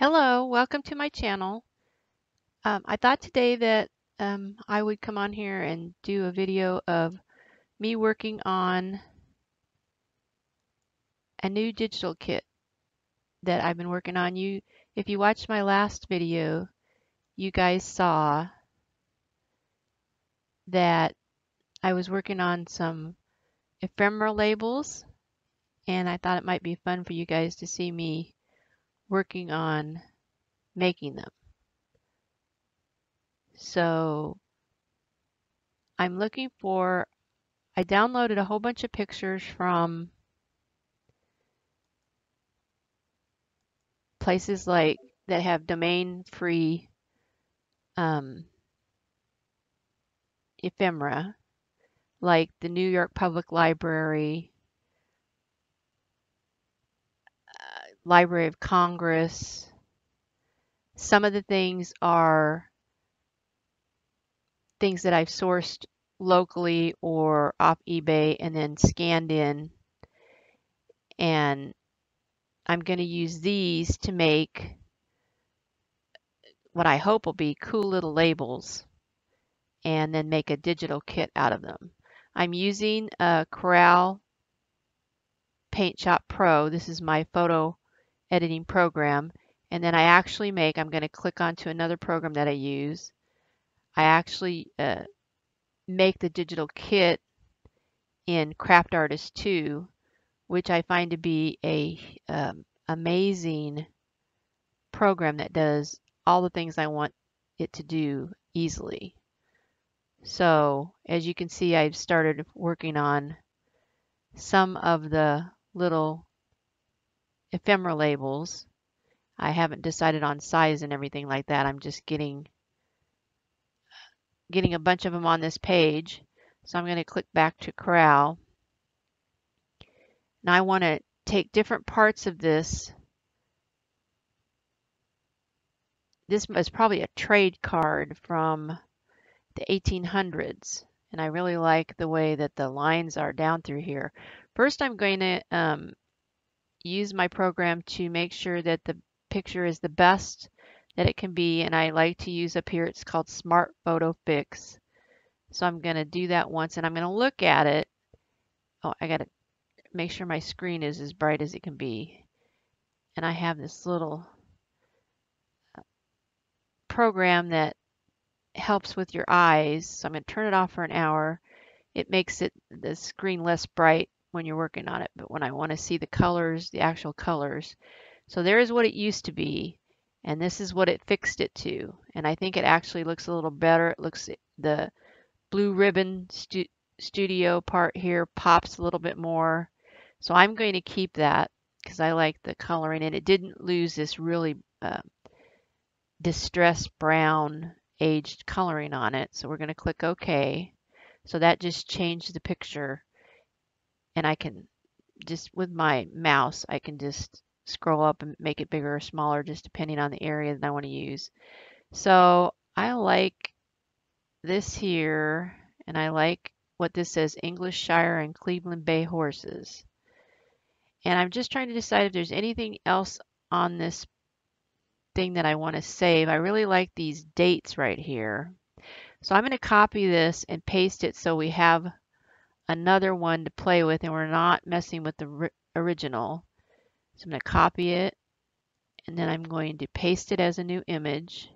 Hello, welcome to my channel. I thought today that I would come on here and do a video of me working on a new digital kit that I've been working on. If you watched my last video, you guys saw that I was working on some ephemera labels, and I thought it might be fun for you guys to see me working on making them. So I'm looking for, I downloaded a whole bunch of pictures from places like that have domain free ephemera, like the New York Public Library, Library of Congress. Some of the things are things that I've sourced locally or off eBay and then scanned in. And I'm going to use these to make what I hope will be cool little labels and then make a digital kit out of them. I'm using a Corel PaintShop Pro. This is my photo editing program, and then I actually make, I'm going to click onto another program that I use. I actually make the digital kit in Craft Artist 2, which I find to be a amazing program that does all the things I want it to do easily. So as you can see, I've started working on some of the little ephemera labels. I haven't decided on size and everything like that. I'm just getting a bunch of them on this page. So I'm going to click back to Corel. Now I want to take different parts of this. This is probably a trade card from the 1800s. And I really like the way that the lines are down through here. First, I'm going to use my program to make sure that the picture is the best that it can be, and I like to use up here, it's called Smart Photo Fix. So I'm going to do that once, and I'm going to look at it. Oh, I got to make sure my screen is as bright as it can be. And I have this little program that helps with your eyes, so I'm going to turn it off for an hour. It makes it the screen less bright when you're working on it, but when I want to see the colors, the actual colors. So there is what it used to be, and this is what it fixed it to, and I think it actually looks a little better. It looks, the blue ribbon studio part here pops a little bit more, so I'm going to keep that because I like the coloring, and it didn't lose this really distressed brown aged coloring on it. So we're going to click OK. So that just changed the picture, and I can just with my mouse, I can just scroll up and make it bigger or smaller just depending on the area that I want to use. So I like this here, and I like what this says, English Shire and Cleveland Bay horses. And I'm just trying to decide if there's anything else on this thing that I want to save. I really like these dates right here. So I'm going to copy this and paste it so we have another one to play with and we're not messing with the original. So I'm going to copy it and then I'm going to paste it as a new image.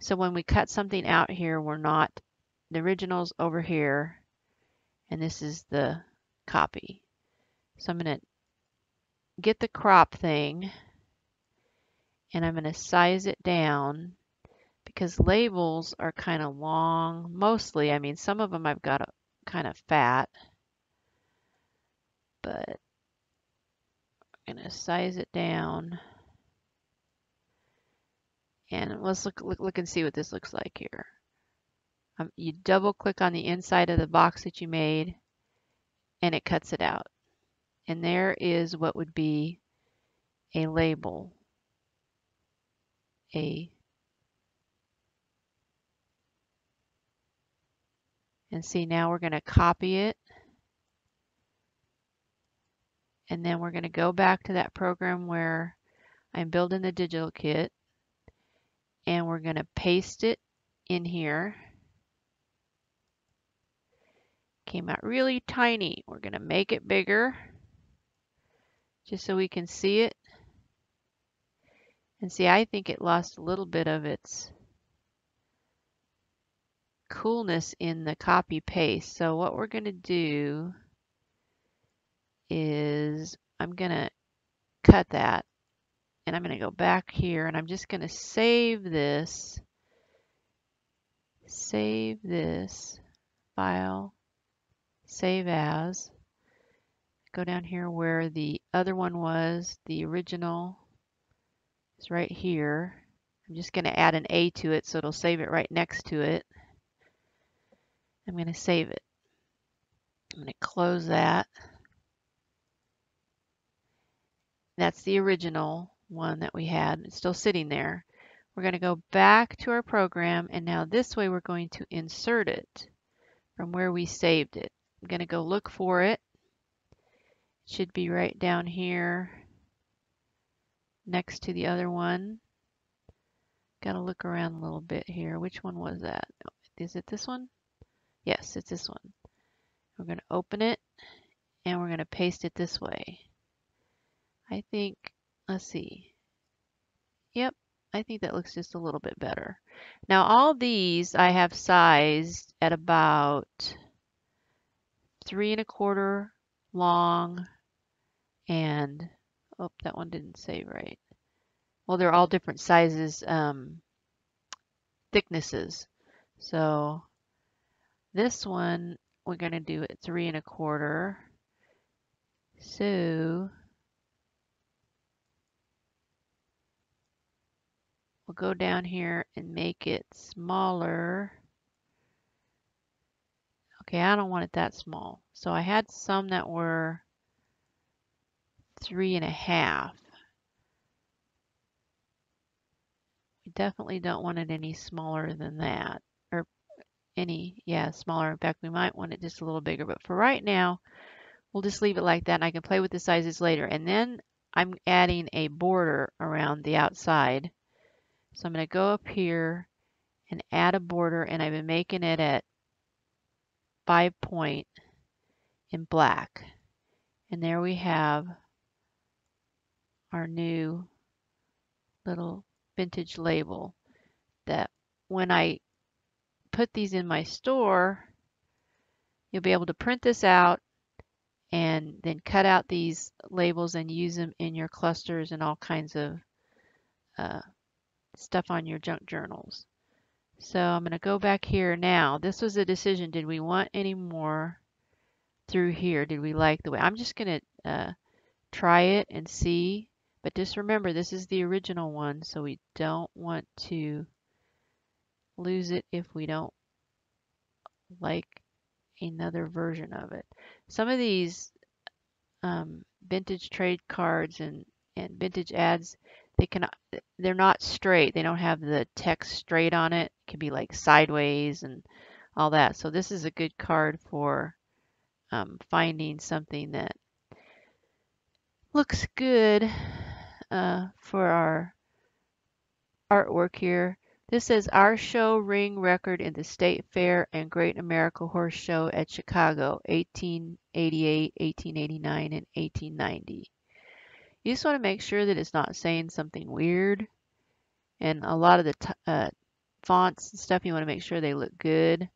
So when we cut something out here, we're not, the original's over here and this is the copy. So I'm going to get the crop thing and I'm going to size it down because labels are kind of long, mostly. I mean, some of them I've got kind of fat, but I'm going to size it down. And let's look and see what this looks like here. You double click on the inside of the box that you made and it cuts it out. And there is what would be a label. And see, now we're going to copy it and then we're going to go back to that program where I'm building the digital kit, and we're going to paste it in here. Came out really tiny. We're going to make it bigger just so we can see it. And see, I think it lost a little bit of its coolness in the copy paste. So what we're going to do is I'm going to cut that, and I'm going to go back here, and I'm just going to save this file, save as, go down here where the other one was, the original. It's right here. I'm just going to add an A to it so it'll save it right next to it. I'm going to save it. I'm going to close that. That's the original one that we had. It's still sitting there. We're going to go back to our program, and now this way we're going to insert it from where we saved it. I'm going to go look for it. It should be right down here next to the other one. Got to look around a little bit here. Which one was that? Is it this one? Yes, it's this one. We're going to open it, and we're going to paste it this way. I think, let's see. Yep, I think that looks just a little bit better. Now all these I have sized at about 3¼ long, and oh, that one didn't save right. Well, they're all different sizes, thicknesses. So this one, we're going to do at 3¼ so we'll go down here and make it smaller. Okay, I don't want it that small. So I had some that were 3½. We definitely don't want it any smaller than that, or any, yeah, smaller. In fact, we might want it just a little bigger, but for right now, we'll just leave it like that, and I can play with the sizes later. And then I'm adding a border around the outside. So I'm going to go up here and add a border, and I've been making it at 5 point in black. And there we have our new little vintage label that when I put these in my store, you'll be able to print this out and then cut out these labels and use them in your clusters and all kinds of stuff on your junk journals. So I'm going to go back here now. This was a decision. Did we want any more through here? Did we like the way? I'm just going to try it and see. But just remember, this is the original one, so we don't want to lose it if we don't like another version of it. Some of these vintage trade cards and vintage ads, they're not straight. They don't have the text straight on it. It can be like sideways and all that. So this is a good card for finding something that looks good for our artwork here. This says our show ring record in the State Fair and Great American Horse Show at Chicago, 1888, 1889, and 1890. You just want to make sure that it's not saying something weird. And a lot of the fonts and stuff, you want to make sure they look good.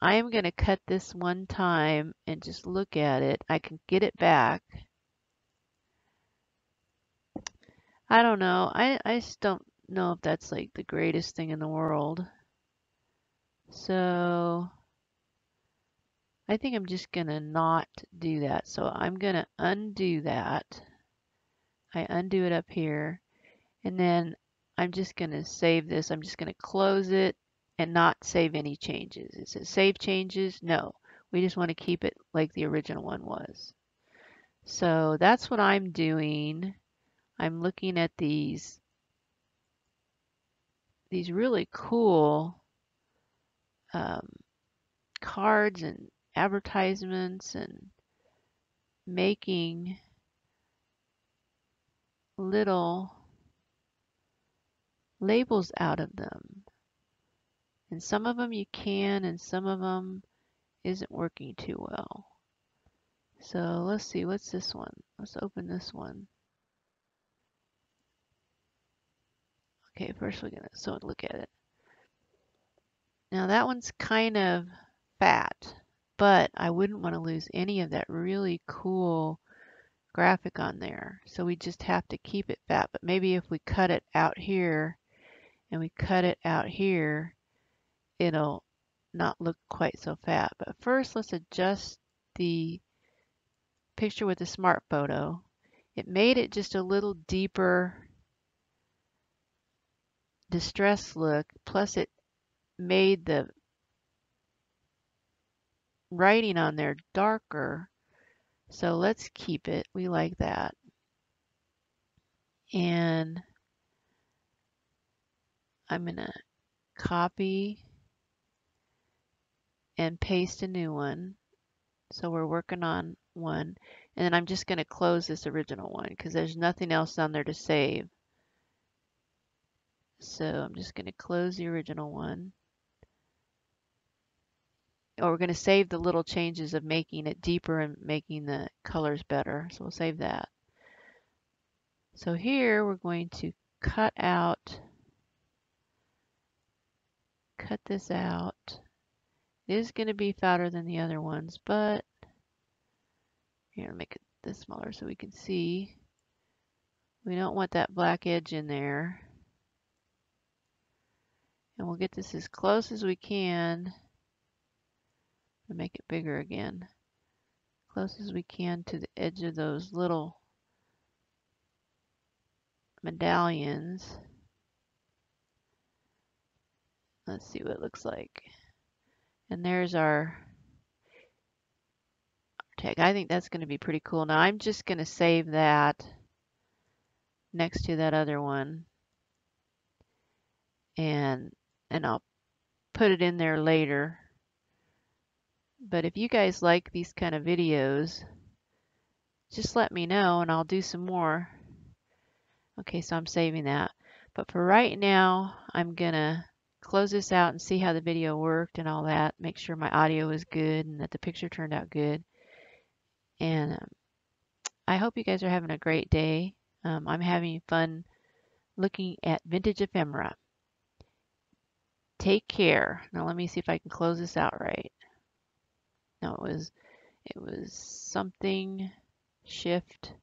I am going to cut this one time and just look at it. I can get it back. I don't know. I just don't know if that's like the greatest thing in the world. So I think I'm just going to not do that. So I'm going to undo that. I undo it up here, and then I'm just going to save this. I'm just going to close it and not save any changes. It says save changes. No, we just want to keep it like the original one was. So that's what I'm doing. I'm looking at these really cool cards and advertisements and making little labels out of them. And some of them you can, and some of them isn't working too well. So let's see, what's this one? Let's open this one. Okay, first we're gonna look at it. Now that one's kind of fat, but I wouldn't want to lose any of that really cool graphic on there. So we just have to keep it fat, but maybe if we cut it out here and we cut it out here, it'll not look quite so fat. But first let's adjust the picture with the smart photo. It made it just a little deeper distressed look, plus it made the writing on there darker. So let's keep it. We like that. And I'm going to copy and paste a new one. So we're working on one. And then I'm just going to close this original one because there's nothing else on there to save. So I'm just going to close the original one. Or we're going to save the little changes of making it deeper and making the colors better. So we'll save that. So here we're going to cut this out. It is going to be fatter than the other ones, but I'm going to make it this smaller so we can see. We don't want that black edge in there. And we'll get this as close as we can. And make it bigger again, close as we can to the edge of those little medallions. Let's see what it looks like. And there's our tag. I think that's going to be pretty cool. Now I'm just going to save that next to that other one, and I'll put it in there later. But if you guys like these kind of videos, just let me know and I'll do some more. Okay, so I'm saving that. But for right now, I'm gonna close this out and see how the video worked and all that. Make sure my audio was good and that the picture turned out good. And I hope you guys are having a great day. I'm having fun looking at vintage ephemera. Take care. Now let me see if I can close this out right. No, it was something shift.